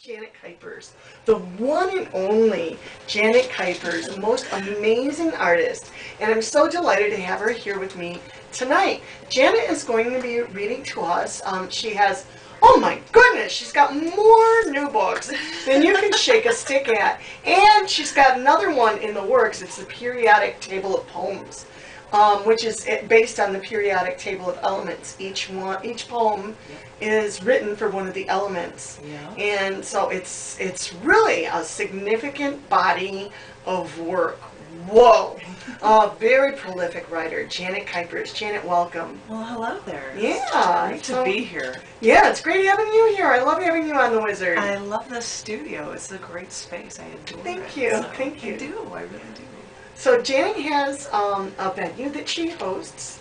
Janet Kuypers, the one and only Janet Kuypers, the most amazing artist, and I'm so delighted to have her here with me tonight. Janet is going to be reading to us. She has, oh my goodness, she's got more new books than you can shake a stick at, and she's got another one in the works. It's the Periodic Table of Poems, which is based on the Periodic Table of Elements. Each poem is written for one of the elements, and so it's really a significant body of work. Whoa, a very prolific writer, Janet Kuypers. Janet, welcome. Well, hello there. Yeah, it's great to be here. Yeah, it's great having you here. I love having you on The Wizard. I love this studio. It's a great space. I adore it. Thank you. So thank you. I do. I really do. So Janet has a venue that she hosts,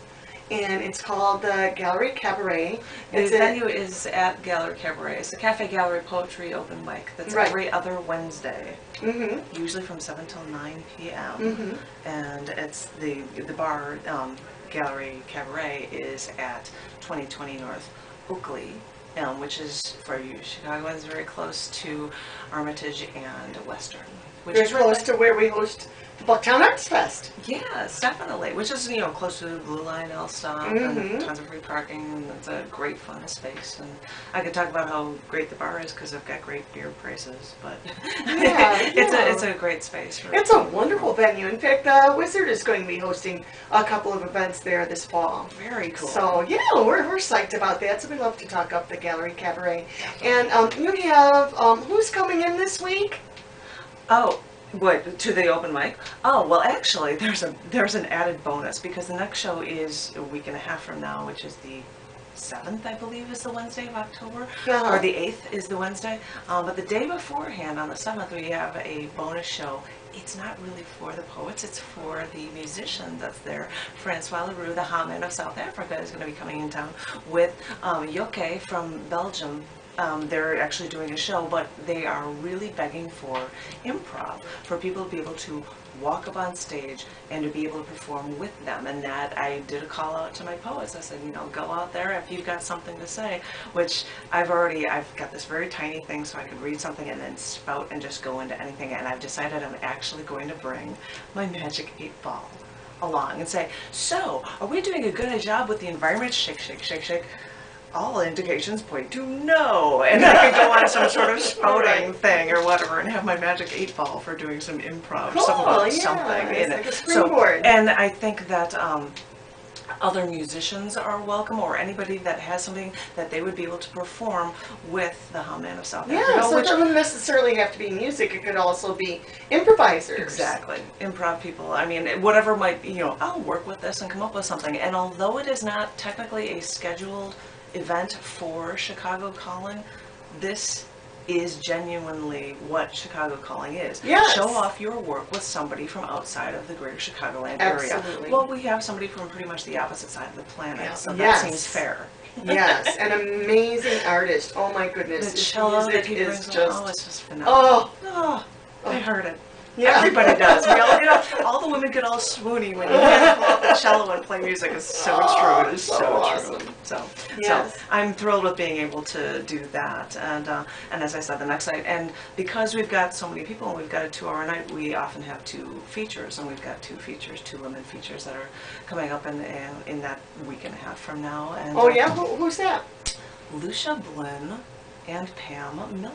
and it's called the Gallery Cabaret. The venue is at Gallery Cabaret. It's a cafe gallery poetry open mic that's every other Wednesday, usually from 7 till 9 p.m. And it's the bar, Gallery Cabaret is at 2020 North Oakley, which is, for you Chicagoans, very close to Armitage and Western. Very close to where we host the Bucktown Arts Fest. Yes, definitely. Which is, you know, close to the Blue Line, Elstop, and tons of free parking, and it's a great, fun space. And I could talk about how great the bar is because I've got great beer prices, but it's a great space. It's a wonderful venue. In fact, the Wizard is going to be hosting a couple of events there this fall. Very cool. So yeah, we're psyched about that. So we love to talk up the Gallery Cabaret. And you have who's coming in this week? Oh, what, to the open mic? Oh, well, actually, there's an added bonus, because the next show is a week and a half from now, which is the 7th, I believe, is the Wednesday of October, or the 8th is the Wednesday. But the day beforehand, on the 7th, we have a bonus show. It's not really for the poets, it's for the musician that's there. Francois Leroux, the Haman of South Africa, is going to be coming in town with Joke from Belgium. They're actually doing a show, but they are really begging for improv, for people to be able to walk up on stage and to be able to perform with them. And that, I did a call out to my poets. I said, you know, go out there if you've got something to say, which I've got this very tiny thing, so I could read something and then spout and just go into anything. And I've decided I'm actually going to bring my magic 8-ball along and say, so, are we doing a good job with the environment? Shake, shake, shake, shake. All indications point to no, and I could go on some sort of spouting thing or whatever, and have my magic 8-ball for doing some improv, something in it. Like a springboard. So, and I think that other musicians are welcome, or anybody that has something that they would be able to perform with the Haman of South Africa. Yeah, so it doesn't necessarily have to be music. It could also be improvisers. Exactly. Improv people. I mean, whatever might be, you know, I'll work with this and come up with something. And although it is not technically a scheduled event for Chicago Calling, this is genuinely what Chicago Calling is. Yes. Show off your work with somebody from outside of the greater Chicagoland area. Well, we have somebody from pretty much the opposite side of the planet, so that seems fair. Yes, an amazing artist. Oh my goodness. The cello that he brings it's just phenomenal. Oh, I heard it. Yeah. Everybody does. We all, you know, all the women get all swoony when you pull out the cello and play music. It's so true. It's so awesome. True. So, so I'm thrilled with being able to do that. And as I said, the next night, and because we've got so many people and we've got a 2-hour night, we often have 2 features, and we've got 2 features, 2 women features that are coming up in that week and a half from now. And, who's that? Lucia Blinn and Pam Miller.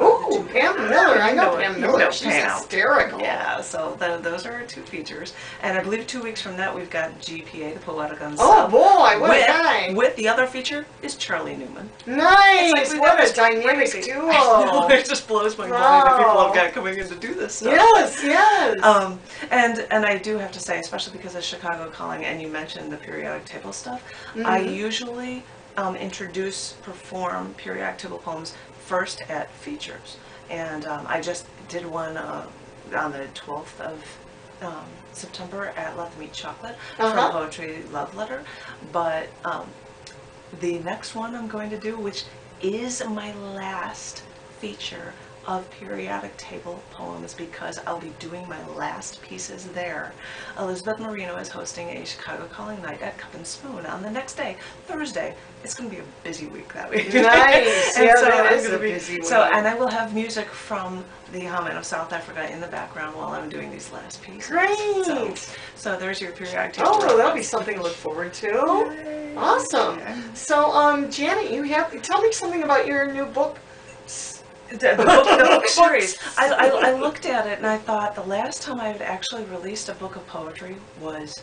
Oh, Pam Miller. I know Pam Miller. She's hysterical. Yeah, so those are our 2 features. And I believe 2 weeks from that, we've got GPA, the Poeticons. Oh, boy, what a guy. With the other feature is Charlie Newman. Nice. Like, what a dynamic duo. I know, it just blows my mind that people have got coming in to do this stuff. Yes, yes. And I do have to say, especially because of Chicago Calling, and you mentioned the periodic table stuff, I usually perform periodic table poems first at features, and I just did one on the 12th of September at Let Them Eat Chocolate from Poetry Love Letter, but the next one I'm going to do, which is my last feature of periodic table poems because I'll be doing my last pieces there. Elizabeth Marino is hosting a Chicago Calling night at Cup and Spoon on the next day, Thursday. It's going to be a busy week that week. Nice! And yeah, so that is a busy week. So, and I will have music from the Homeland of South Africa in the background while I'm doing these last pieces. Great! So there's your periodic table. Oh, that'll be something to look forward to. Yay. Awesome. Yeah. So, Janet, you have, tell me something about your new book. The book series. I looked at it and I thought the last time I had actually released a book of poetry was,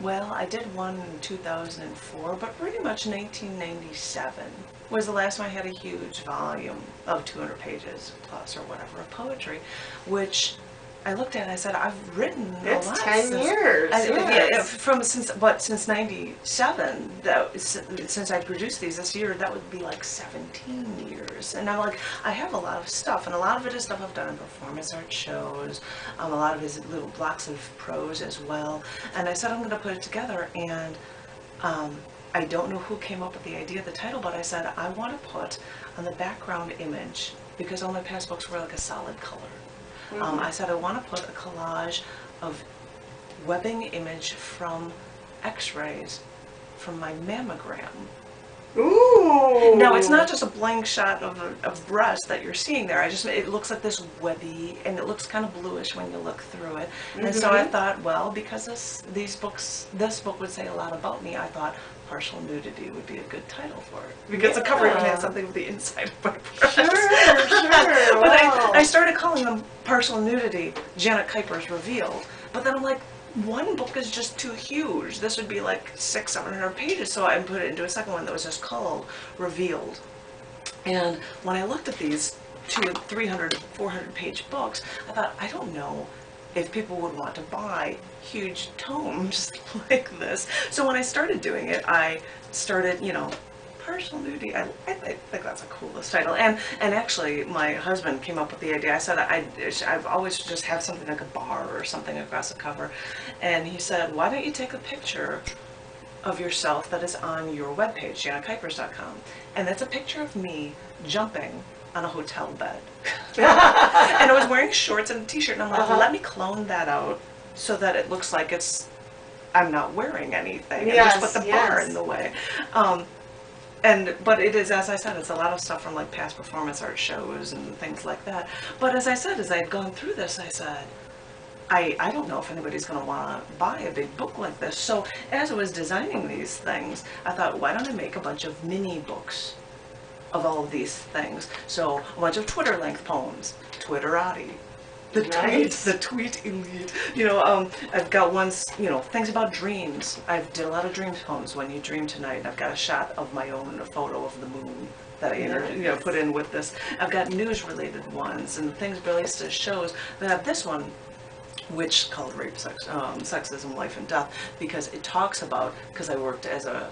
well, I did one in 2004, but pretty much 1997 was the last time I had a huge volume of 200 pages plus or whatever of poetry, which I looked at and I said, I've written a lot. 10 years. Since 97, since I produced these this year, that would be like 17 years. And I'm like, I have a lot of stuff, and a lot of it is stuff I've done in performance art shows, a lot of it is little blocks of prose as well. And I said, I'm going to put it together, and I don't know who came up with the idea of the title, but I said, I want to put on the background image, because all my past books were like a solid color. I said I want to put a collage of webbing image from x-rays from my mammogram. Ooh! Now it's not just a blank shot of a breast that you're seeing there. It looks like this webby, and it looks kind of bluish when you look through it. Mm-hmm. And so I thought, well, because this book would say a lot about me, I thought Partial Nudity would be a good title for it, because the cover even has something with the inside of my breast. Sure, sure. But wow. I started calling them Partial Nudity, Janet Kuypers Revealed. But then I'm like, one book is just too huge. This would be like 600-700 pages, so I put it into a second one that was just called Revealed. And when I looked at these 200-300-400 page books, I thought, I don't know if people would want to buy huge tomes like this. So when I started doing it, I started, you know, Partial Nudity. I think that's the coolest title. And actually, my husband came up with the idea. I said, I've always just had something like a bar or something across the cover. And he said, why don't you take a picture of yourself that is on your webpage, janetkuypers.com. And that's a picture of me jumping on a hotel bed. And I was wearing shorts and a t-shirt. And I'm like, well, let me clone that out so that it looks like I'm not wearing anything. Yes, and just put the bar in the way. But it is, as I said, it's a lot of stuff from like past performance art shows and things like that. But as I said, as I had gone through this, I said, I don't know if anybody's going to want to buy a big book like this. So as I was designing these things, I thought, why don't I make a bunch of mini books of all of these things? So a bunch of Twitter-length poems, Twitterati. The tweet elite. You know, I've got ones, you know, things about dreams. I've did a lot of dream poems, When You Dream Tonight, and I've got a shot of my own, a photo of the moon that I put in with this. I've got news-related ones and things related to shows. Then I have this one, which called Rape, Sex, Sexism, Life and Death, because it talks about, because I worked as a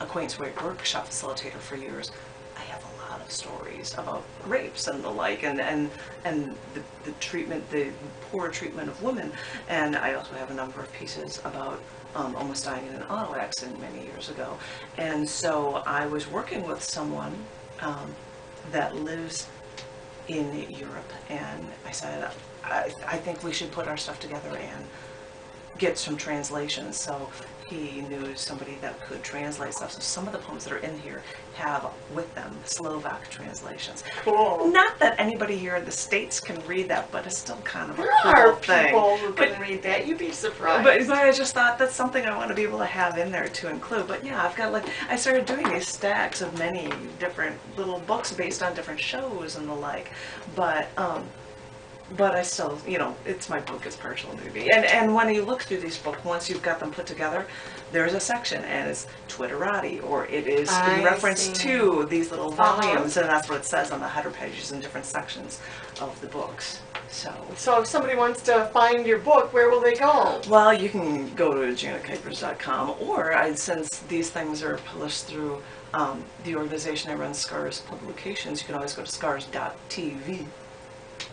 acquaintance rape workshop facilitator for years, I have a lot of stories about rapes and the like, and the treatment, the poor treatment of women. And I also have a number of pieces about almost dying in an auto accident many years ago. And so I was working with someone that lives in Europe, and I said, I think we should put our stuff together and get some translations. So he knew somebody that could translate stuff. So some of the poems that are in here have with them Slovak translations. Cool. Not that anybody here in the States can read that, but it's still kind of a cool thing. There are people who can read that. You'd be surprised. But I just thought that's something I want to be able to have in there to include. But yeah, I've got like, I started doing these stacks of many different little books based on different shows and the like. But I still, you know, it's my book, it's Partial Nudity. And when you look through these books, once you've got them put together, there's a section, and it's Twitterati, or it is in reference to these little volumes, and that's what it says on the header pages in different sections of the books. So if somebody wants to find your book, where will they go? Well, you can go to janetkuypers.com, or since these things are published through the organization I run, Scars Publications, you can always go to scars.tv.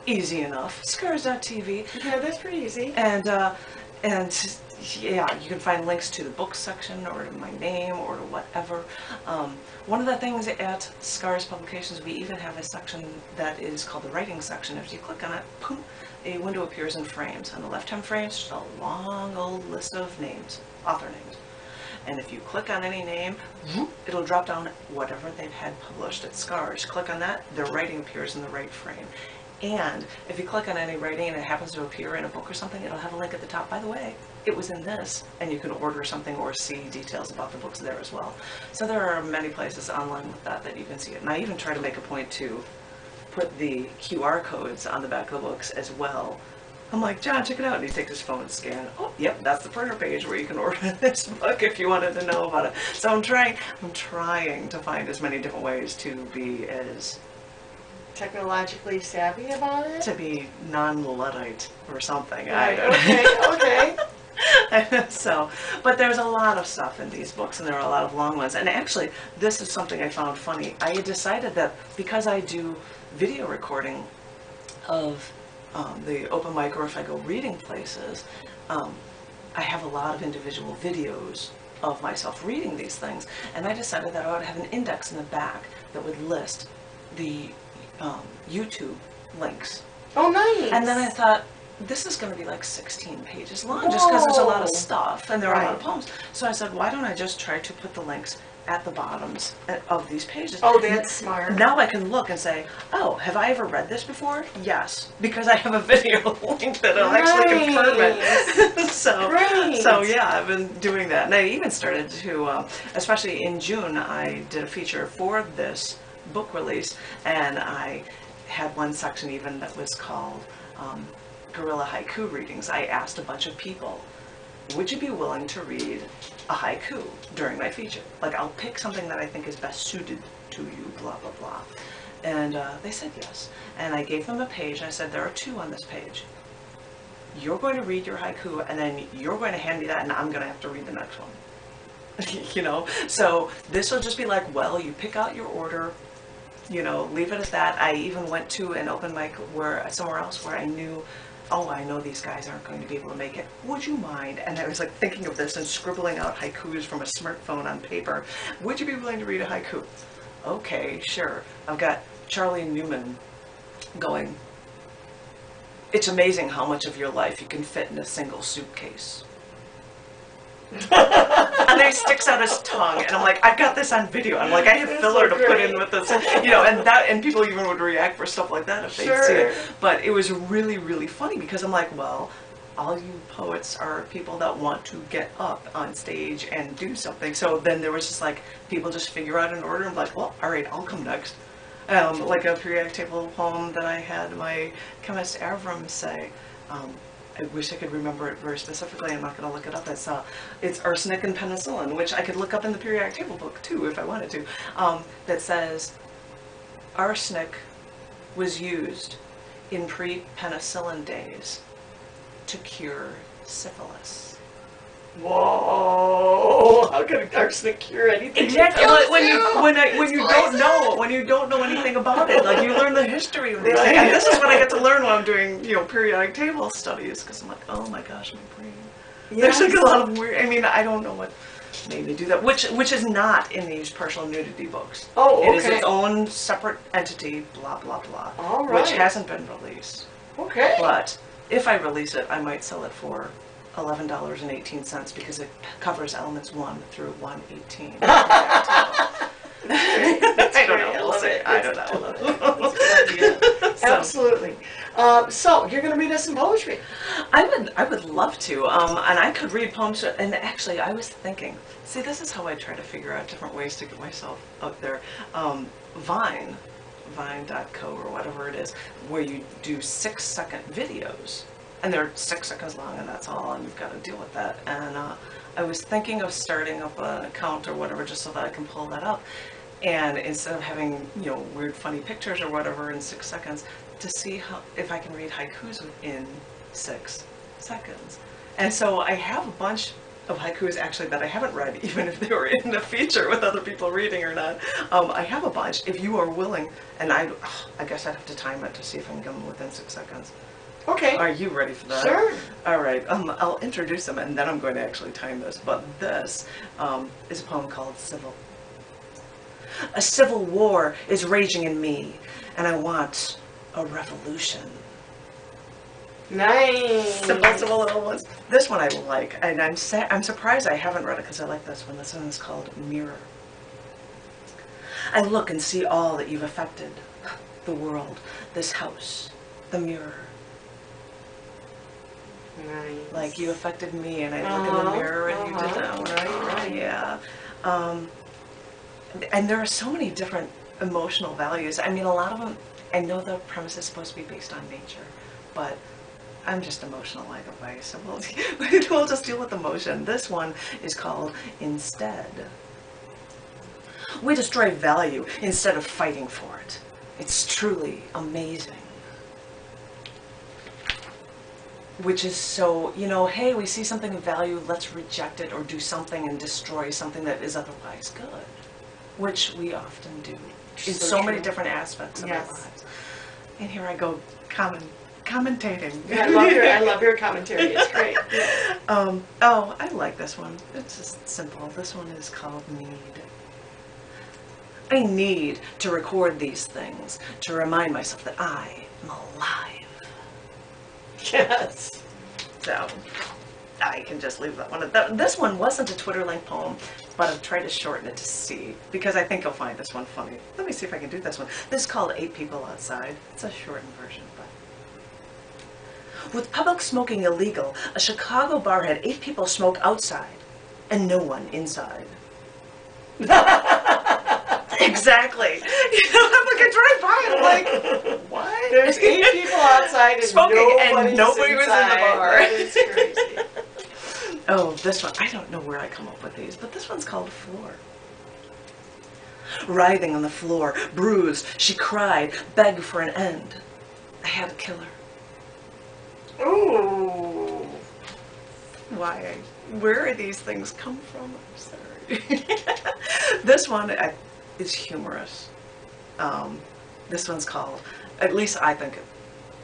Easy enough. Scars.tv. Yeah, that's pretty easy. And yeah, you can find links to the book section or to my name or to whatever. One of the things at Scars Publications, we even have a section that is called the writing section. If you click on it, boom, a window appears in frames. On the left-hand frame, just a long old list of names, author names. And if you click on any name, it'll drop down whatever they've had published at Scars. Click on that, their writing appears in the right frame. And if you click on any writing and it happens to appear in a book or something, it'll have a link at the top. By the way, it was in this, and you can order something or see details about the books there as well. So there are many places online with that that you can see it. And I even try to make a point to put the QR codes on the back of the books as well. I'm like, John, check it out. And he takes his phone and scans. Oh, yep, that's the printer page where you can order this book if you wanted to know about it. So I'm trying to find as many different ways to be as technologically savvy about it? To be non-Luddite or something. Right. Okay. So, but there's a lot of stuff in these books, and there are a lot of long ones. And actually, this is something I found funny. I decided that because I do video recording of the open mic, or if I go reading places, I have a lot of individual videos of myself reading these things. And I decided that I would have an index in the back that would list the YouTube links. Oh, nice! And then I thought, this is going to be like 16 pages long. Whoa. Just because there's a lot of stuff and there are a lot of poems. So I said, why don't I just try to put the links at the bottoms of these pages? Oh, that's smart. Now I can look and say, oh, have I ever read this before? Yes, because I have a video link that I'll actually confirm it. So yeah, I've been doing that. And I even started to, especially in June, I did a feature for this book release, and I had one section even that was called Guerrilla Haiku Readings. I asked a bunch of people, would you be willing to read a haiku during my feature? Like, I'll pick something that I think is best suited to you, blah, blah, blah. And they said yes. And I gave them a page, and I said, there are two on this page. You're going to read your haiku, and then you're going to hand me that, and I'm going to have to read the next one. You know? So this will just be like, well, you pick out your order, you know, leave it at that. I even went to an open mic where somewhere else where I knew, oh, I know these guys aren't going to be able to make it. Would you mind? And I was like thinking of this and scribbling out haikus from a smartphone on paper. Would you be willing to read a haiku? Okay, sure. I've got Charlie Newman going, it's amazing how much of your life you can fit in a single suitcase. And then he sticks out his tongue, and I'm like, I've got this on video. I'm like, I have filler to put in with this, you know, and that, and people even would react for stuff like that if they see it. But it was really, really funny because I'm like, well, all you poets are people that want to get up on stage and do something. So then there was just like, people just figure out an order and be like, well, all right, I'll come next. Like a periodic table poem that I had my chemist Avram say. I wish I could remember it very specifically. I'm not going to look it up. It's arsenic and penicillin, which I could look up in the periodic table book, too, if I wanted to, that says arsenic was used in pre-penicillin days to cure syphilis. Whoa! How can arsenic cure anything? Exactly. Like when you don't know anything about it, like you learn the history of these things. And this is what I get to learn when I'm doing, you know, periodic table studies, because I'm like, oh my gosh, my brain. Yes. There's like a lot of weird. I mean, I don't know what made me do that. Which is not in these partial nudity books. Oh, okay. It is its own separate entity. Blah blah blah. All right. Which hasn't been released. Okay. But if I release it, I might sell it for $11.18 because it covers elements 1 through 118. I don't know. So. Absolutely. So you're going to read us some poetry. I would love to. And I could read poems. And actually, I was thinking. See, this is how I try to figure out different ways to get myself out there. Vine.co or whatever it is, where you do 6-second videos. And they're 6 seconds long, and that's all, and you've got to deal with that. And I was thinking of starting up an account or whatever just so that I can pull that up. And instead of having, you know, weird, funny pictures or whatever in 6 seconds, to see how if I can read haikus within 6 seconds. And so I have a bunch of haikus actually that I haven't read, even if they were in the feature with other people reading or not. I have a bunch. If you are willing, and I guess I'd have to time it to see if I can get them within 6 seconds. Okay. Are you ready for that? Sure. All right. I'll introduce them, and then I'm going to actually time this. But this is a poem called Civil. A civil war is raging in me, and I want a revolution. Nice. Simple little ones. This one I like, and I'm surprised I haven't read it because I like this one. This one is called Mirror. I look and see all that you've affected, the world, this house, the mirror. Nice. Like you affected me, and I look in the mirror, and you did that one, right? Yeah. And there are so many different emotional values. I mean, a lot of them. I know the premise is supposed to be based on nature, but I'm just emotional either way, so we'll just deal with emotion. This one is called Instead. We destroy value instead of fighting for it. It's truly amazing. Which is so, you know, hey, we see something of value, let's reject it or do something and destroy something that is otherwise good, which we often do in so many different aspects of our lives. And here I go commentating. Yeah, I love your commentary. It's great. Yeah. Oh, I like this one. It's just simple. This one is called Need. I need to record these things to remind myself that I am alive. Yes. So I can just leave that one. This one wasn't a Twitter link poem, but I've tried to shorten it to C because I think you'll find this one funny. Let me see if I can do this one. This is called 8 People Outside. It's a shortened version, but. With public smoking illegal, a Chicago bar had 8 people smoke outside and no one inside. Exactly. You know, I'm like, I drive by and I'm like, what? There's 8 people outside and nobody was in the bar. That is crazy. Oh, this one. I don't know where I come up with these, but this one's called Floor. Writhing on the floor, bruised, she cried, begged for an end. I had to kill her. Ooh. Why? Where are these things come from? I'm sorry. This one is humorous. This one's called, at least I think,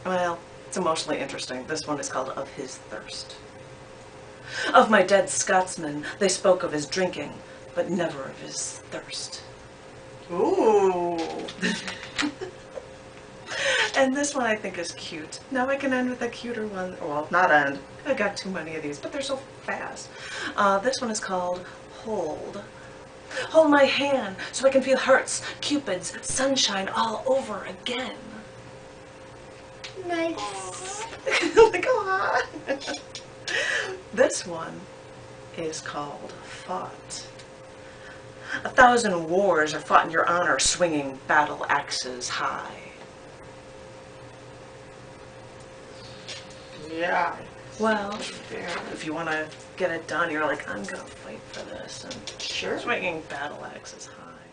well, it's emotionally interesting. This one is called Of His Thirst. Of my dead Scotsman, they spoke of his drinking, but never of his thirst. Ooh. And this one I think is cute. Now I can end with a cuter one. Well, not end. I got too many of these, but they're so fast. This one is called Hold. Hold my hand so I can feel hearts, cupids, sunshine all over again. Nice. Like, aw. This one is called Fought. 1,000 wars are fought in your honor, swinging battle axes high. Yeah. Well, if you want to get it done, you're like, I'm going to fight for this. And sure. Swinging battle axes high.